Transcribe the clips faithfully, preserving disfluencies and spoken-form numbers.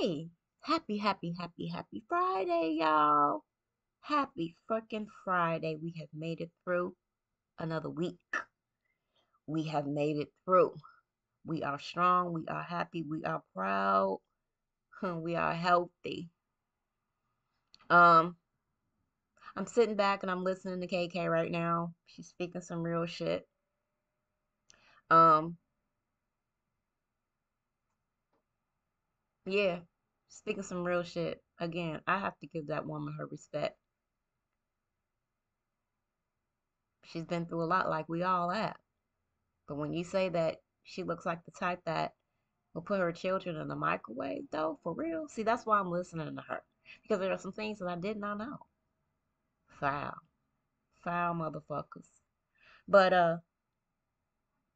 Hey, happy, happy, happy, happy Friday, y'all. Happy freaking Friday. We have made it through another week. We have made it through. We are strong. We are happy. We are proud. We are healthy. Um, I'm sitting back and I'm listening to K K right now. She's speaking some real shit. Um, Yeah, speaking some real shit. Again, I have to give that woman her respect. She's been through a lot like we all have. But when you say that she looks like the type that will put her children in the microwave, though, for real. See, that's why I'm listening to her. Because there are some things that I did not know. Foul. Foul motherfuckers. But, uh,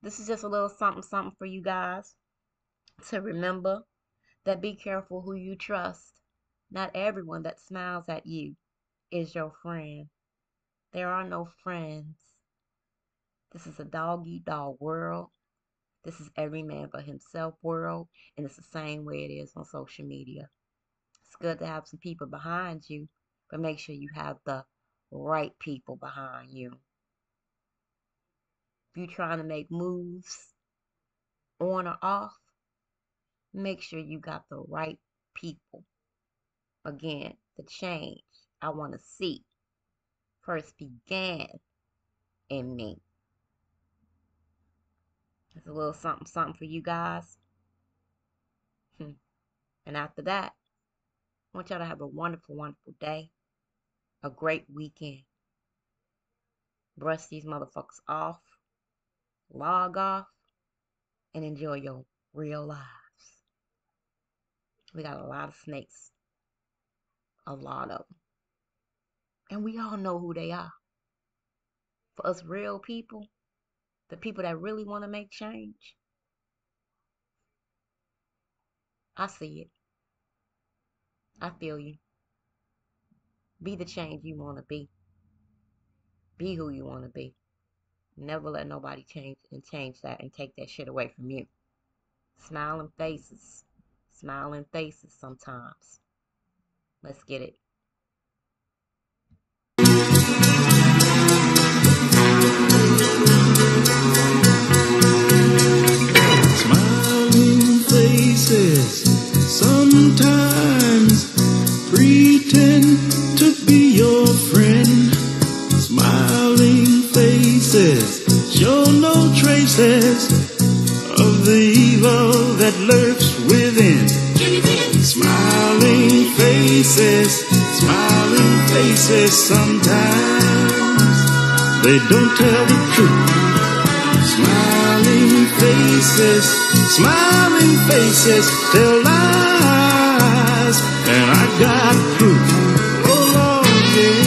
this is just a little something, something for you guys to remember. That be careful who you trust. Not everyone that smiles at you is your friend. There are no friends. This is a dog-eat-dog world. This is every man for himself world. And it's the same way it is on social media. It's good to have some people behind you, but make sure you have the right people behind you. If you're trying to make moves on or off, make sure you got the right people. Again, the change I want to see first began in me. It's a little something, something for you guys. Hmm. And after that, I want y'all to have a wonderful, wonderful day. A great weekend. Brush these motherfuckers off. Log off. And enjoy your real life. We got a lot of snakes. A lot of them. And we all know who they are. For us real people, the people that really want to make change, I see it. I feel you. Be the change you want to be. Be who you want to be. Never let nobody change and change that and take that shit away from you. Smiling faces. Smiling faces sometimes. Let's get it. Smiling faces sometimes pretend to be your friend. Smiling faces show no traces of the evil that lurks within. Smiling faces, smiling faces sometimes. They don't tell the truth. Smiling faces, smiling faces tell lies. And I got proof. Oh Lord, yeah.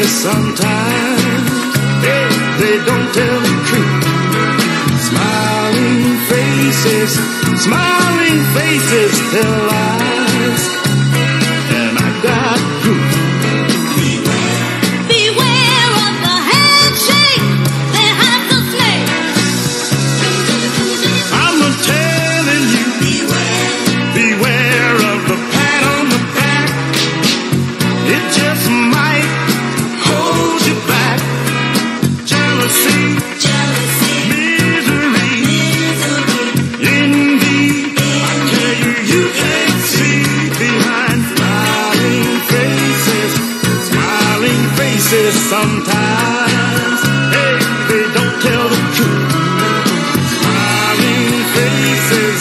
Sometimes they, they don't tell the truth. Smiling faces, smiling faces tell lies. And I got proof. Beware. Beware of the handshake. They have the snake. I'm not telling you. Beware. Beware of the pat on the back. It just might hold you back. Jealousy, jealousy, misery, misery, envy. I tell you, you can't see behind smiling faces, smiling faces. Sometimes, hey, they don't tell the truth. Smiling faces,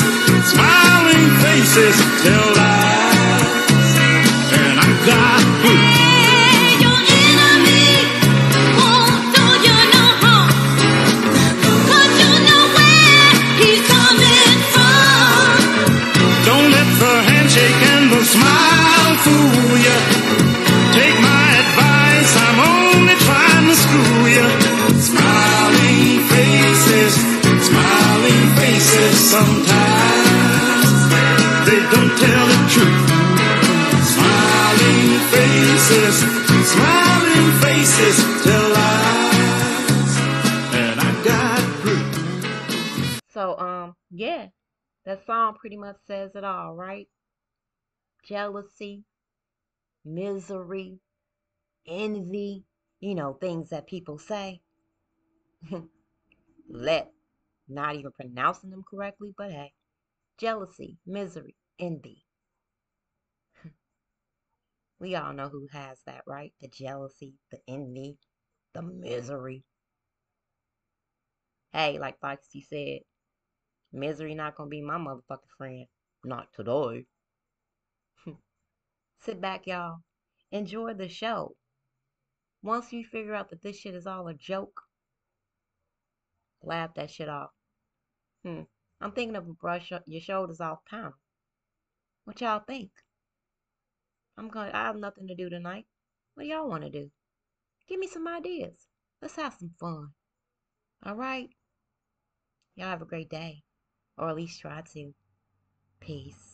smiling faces tell lies, and I got proof. Your enemy places, smiling faces till lies, and I got proof. So, um, yeah, that song pretty much says it all, right? Jealousy, misery, envy, you know, things that people say. Let, not even pronouncing them correctly, but hey, jealousy, misery, envy. We all know who has that, right? The jealousy, the envy, the misery. Hey, like Foxy said, misery not gonna be my motherfucking friend. Not today. Sit back, y'all. Enjoy the show. Once you figure out that this shit is all a joke, laugh that shit off. Hmm. I'm thinking of a brush your shoulders off pound. What y'all think? I'm going. I have nothing to do tonight. What do y'all want to do? Give me some ideas. Let's have some fun. All right. Y'all have a great day, or at least try to. Peace.